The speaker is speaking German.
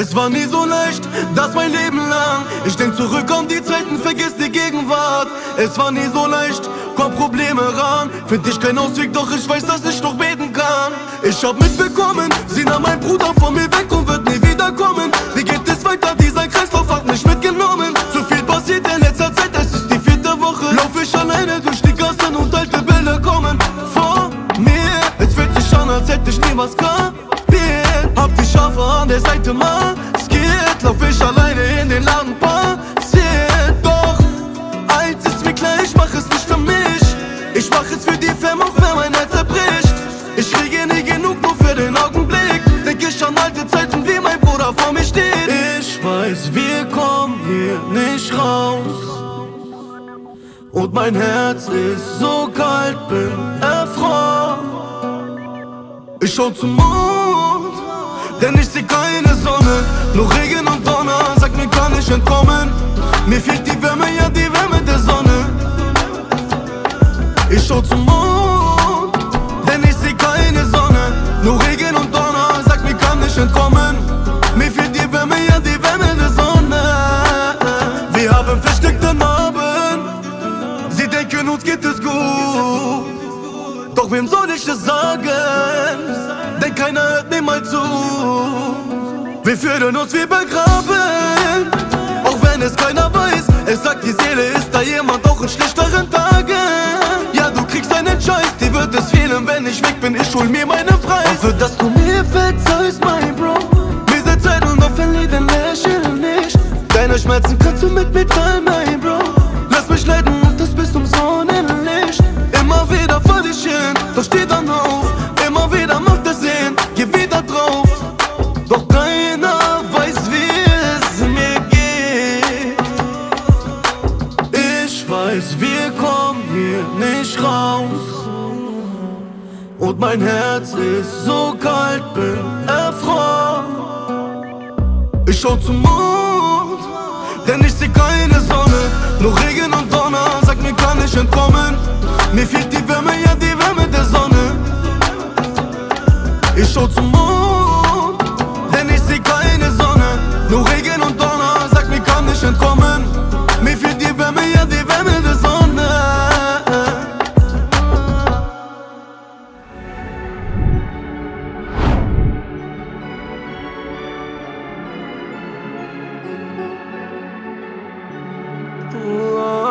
Es war nie so leicht, das mein Leben lang. Ich denk zurück an die Zeiten, vergiss die Gegenwart. Es war nie so leicht, komm Probleme ran. Find ich keinen Ausweg, doch ich weiß, dass ich noch beten kann. Ich hab mitbekommen, sie nahm mein Bruder von mir weg und wird nie wiederkommen. Wie geht es weiter? Dieser Kreislauf hat mich mitgenommen. Zu viel passiert in letzter Zeit, es ist die 4. Woche. Lauf ich alleine durch die Gassen und alte Bilder kommen vor mir. Es fühlt sich an, als hätte ich nie was kapiert. Hab die Schafe an der Seite, mal geht. Lauf ich alleine in den Laden, passiert. Doch eins ist mir klar, ich mach es nicht für mich. Ich mach es für die Fam, auch wenn mein Herz zerbricht. Ich kriege nie genug, nur für den Augenblick. Denk ich an alte Zeiten, wie mein Bruder vor mir steht. Ich weiß, wir kommen hier nicht raus. Und mein Herz ist so kalt, bin erfroren. Ich schau zum Mond, denn ich seh keine Sonne. Nur Regen und Donner, sag mir, kann ich entkommen. Mir fehlt die Wärme, ja die Wärme der Sonne. Ich schau zum Mond, denn ich seh keine Sonne. Nur Regen und Donner, sag mir, kann ich entkommen. Mir fehlt die Wärme, ja die Wärme der Sonne. Wir haben versteckten Abend. Sie denken, uns geht es gut. Doch wem soll ich es sagen? Denn keiner hört niemals zu. Wir führen uns wie begraben, auch wenn es keiner weiß. Es sagt, die Seele ist da jemand, auch in schlechteren Tagen. Ja, du kriegst einen Scheiß, dir wird es fehlen, wenn ich weg bin. Ich hol mir meinen Preis. Dafür, dass du mir verzeihst, mein Bro. Wir sind Zeit und auf ein Lied, denn lächle nicht. Deine Schmerzen kannst du mit mir teilen, mein Bro. Lass mich leiden und das bis zum Sonnenlicht. Immer wieder vor dich hin, doch steh dann auf. Immer wieder macht es Sinn, geh wieder drauf. Doch keiner weiß, wie es mir geht. Ich weiß, wir kommen hier nicht raus. Und mein Herz ist so kalt, bin erfroren. Ich schau zum Mond, denn ich seh keine Sonne. Nur Regen und Donner, sag mir, kann ich entkommen. Mir fehlt die Wärme, ja die Wärme der Sonne. Ich schau zum Mond, denn ich seh keine Sonne. Nur Regen und Donner, sag mir, kann ich entkommen. Mir fehlt die Wärme, ja die Wärme der Sonne. Uah.